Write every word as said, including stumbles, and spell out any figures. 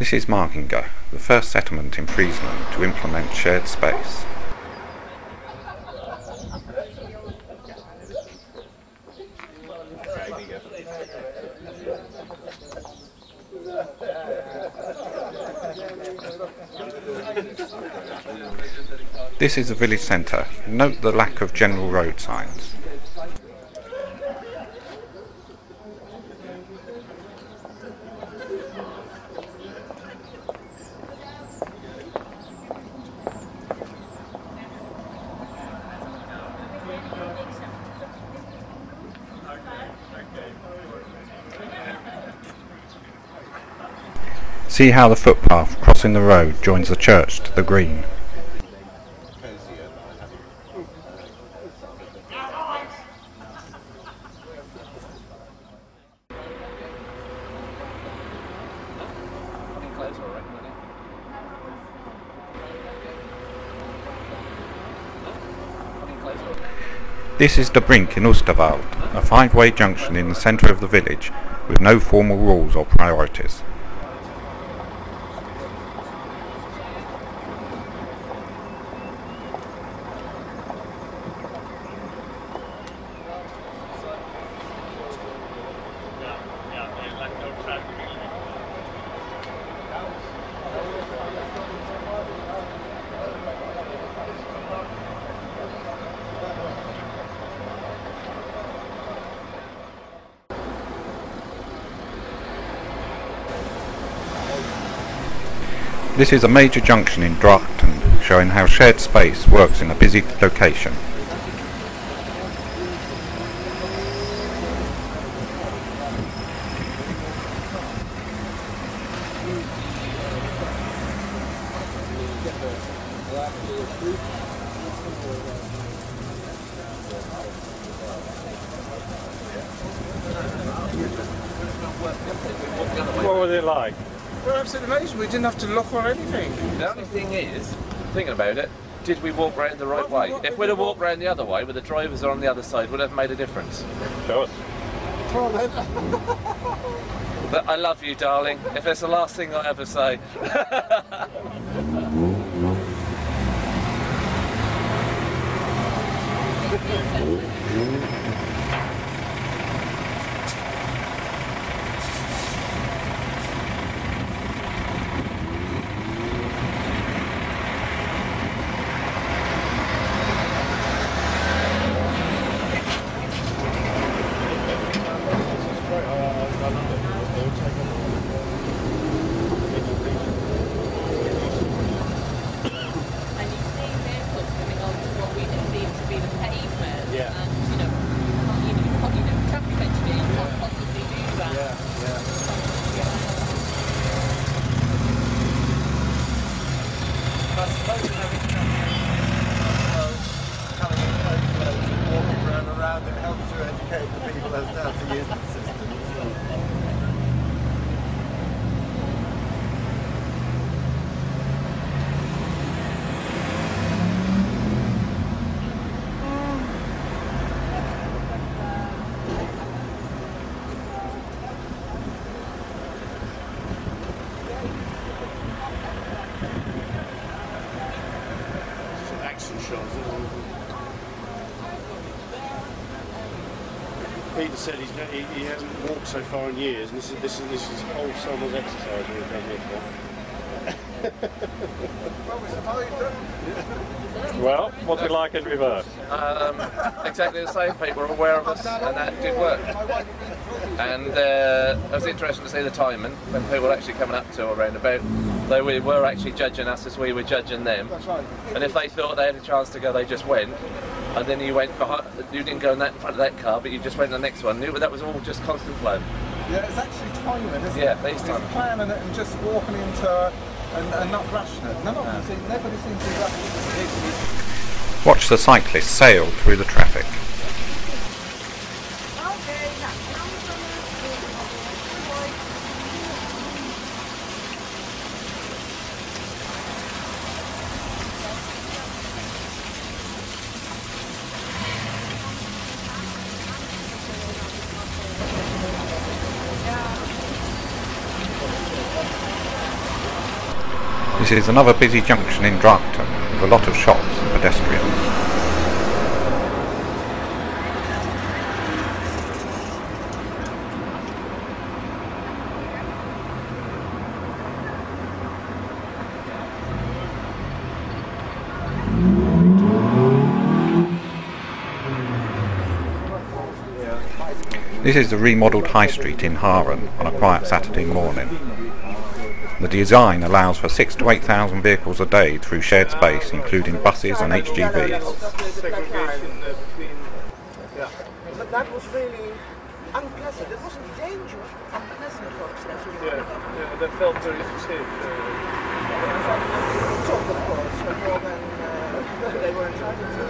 This is Markinga, the first settlement in Friesland to implement shared space. This is the village centre. Note the lack of general road signs. See how the footpath crossing the road joins the church to the green. This is the brink in Oosterwald, a five-way junction in the centre of the village with no formal rules or priorities. This is a major junction in Drayton, showing how shared space works in a busy location. What were they like? Well, absolutely amazing. We didn't have to look or anything. The only thing is, thinking about it, did we walk round the right well, way? We if we'd have walked walk round the other way, with the drivers on the other side, would have made a difference. Sure. But I love you, darling. If it's the last thing I'll ever say. Peter said he's not, he, he hasn't walked so far in years, and this is this is this is old summer's exercise we've done here for. Well, what's it like in reverse? Um, exactly the same. People were aware of us, and that did work. And uh, it was interesting to see the timing when people were actually coming up to or round about. Though we were actually judging us as we were judging them. And if they thought they had a chance to go, they just went. And then you went behind, you didn't go in that in front of that car, but you just went in the next one. But that was all just constant flow. Yeah, it's actually timing, isn't it? Yeah, it's just planning it and just walking into it and, and not rushing it. None of them seem, nobody seems to be rushing. Watch the cyclists sail through the traffic. This is another busy junction in Drayton, with a lot of shops and pedestrians. This is the remodelled High Street in Haran on a quiet Saturday morning. The design allows for six to eight thousand vehicles a day through shared space, including buses and H G Vs. But that was really unpleasant. It wasn't dangerous, but unpleasant for us. Yeah, that felt very safe. Talk, of course, more than they were entitled to.